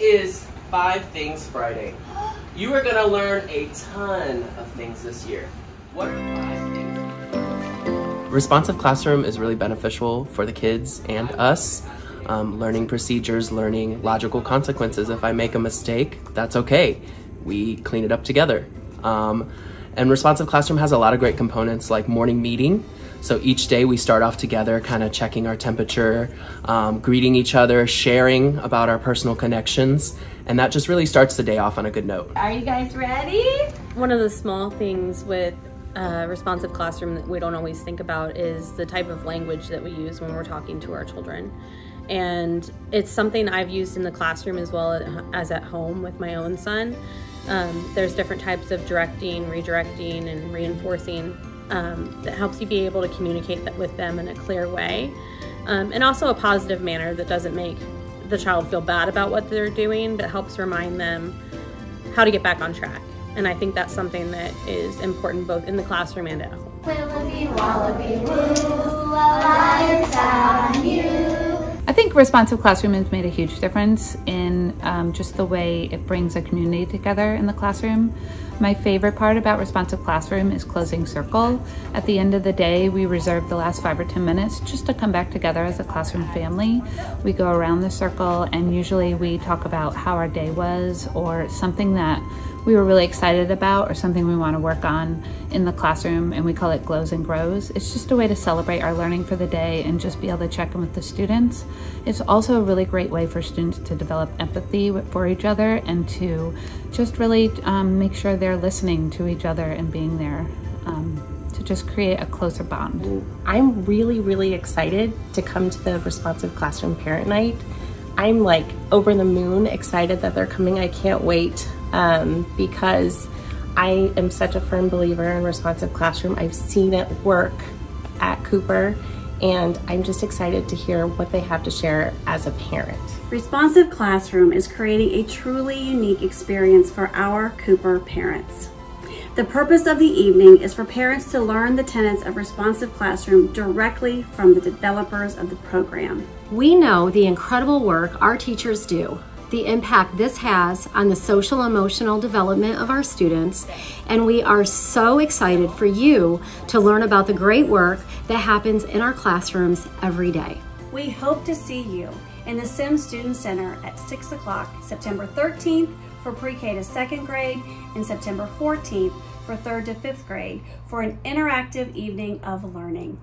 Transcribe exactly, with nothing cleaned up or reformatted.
is Five Things Friday. You are going to learn a ton of things this year. What are five things? Responsive Classroom is really beneficial for the kids and us. Um, learning procedures, learning logical consequences. If I make a mistake, that's okay. We clean it up together. Um, and Responsive Classroom has a lot of great components like morning meeting. So each day we start off together kind of checking our temperature, um, greeting each other, sharing about our personal connections, and that just really starts the day off on a good note. Are you guys ready? One of the small things with uh, Responsive Classroom that we don't always think about is the type of language that we use when we're talking to our children. And it's something I've used in the classroom as well as at home with my own son. Um, there's different types of directing, redirecting, and reinforcing um, that helps you be able to communicate with them in a clear way. Um, and also a positive manner that doesn't make the child feel bad about what they're doing, but helps remind them how to get back on track. And I think that's something that is important both in the classroom and at home. Willoughby, wallaby, woo, reliance on you. I think Responsive Classroom has made a huge difference in um, just the way it brings a community together in the classroom. My favorite part about Responsive Classroom is closing circle. At the end of the day, we reserve the last five or ten minutes just to come back together as a classroom family. We go around the circle and usually we talk about how our day was or something that we were really excited about or something we want to work on in the classroom, and we call it glows and grows. It's just a way to celebrate our learning for the day and just be able to check in with the students. It's also a really great way for students to develop empathy for each other and to just really um, make sure they're listening to each other and being there um, to just create a closer bond. I'm really, really excited to come to the Responsive Classroom Parent Night. I'm like over the moon excited that they're coming. I can't wait um, because I am such a firm believer in Responsive Classroom. I've seen it work at Cooper, and I'm just excited to hear what they have to share as a parent. Responsive Classroom is creating a truly unique experience for our Cooper parents. The purpose of the evening is for parents to learn the tenets of Responsive Classroom directly from the developers of the program. We know the incredible work our teachers do, the impact this has on the social emotional development of our students, and we are so excited for you to learn about the great work that happens in our classrooms every day. We hope to see you in the Sims Student Center at six o'clock, September thirteenth for pre-K to second grade, and September fourteenth for third to fifth grade for an interactive evening of learning.